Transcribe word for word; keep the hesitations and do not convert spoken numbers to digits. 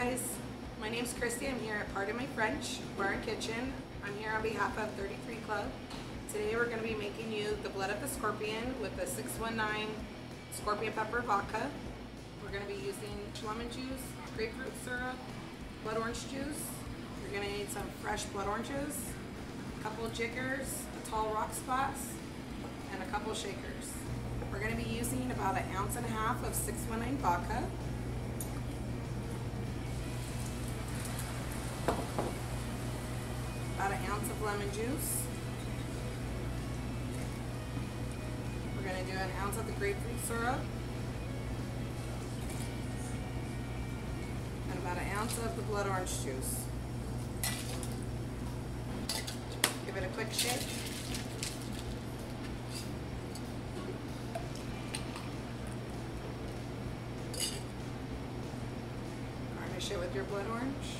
guys. My name's Christy. I'm here at Pardon My French Bar and Kitchen. I'm here on behalf of thirty-three club. Today we're going to be making you the Blood of the Scorpion with the six one nine Scorpion Pepper Vodka. We're going to be using lemon juice, grapefruit syrup, blood orange juice. You're going to need some fresh blood oranges, a couple jiggers, a tall rock splash, and a couple shakers. We're going to be using about an ounce and a half of six one nine vodka. About an ounce of lemon juice. We're going to do an ounce of the grapefruit syrup. And about an ounce of the blood orange juice. Give it a quick shake. Garnish it with your blood orange.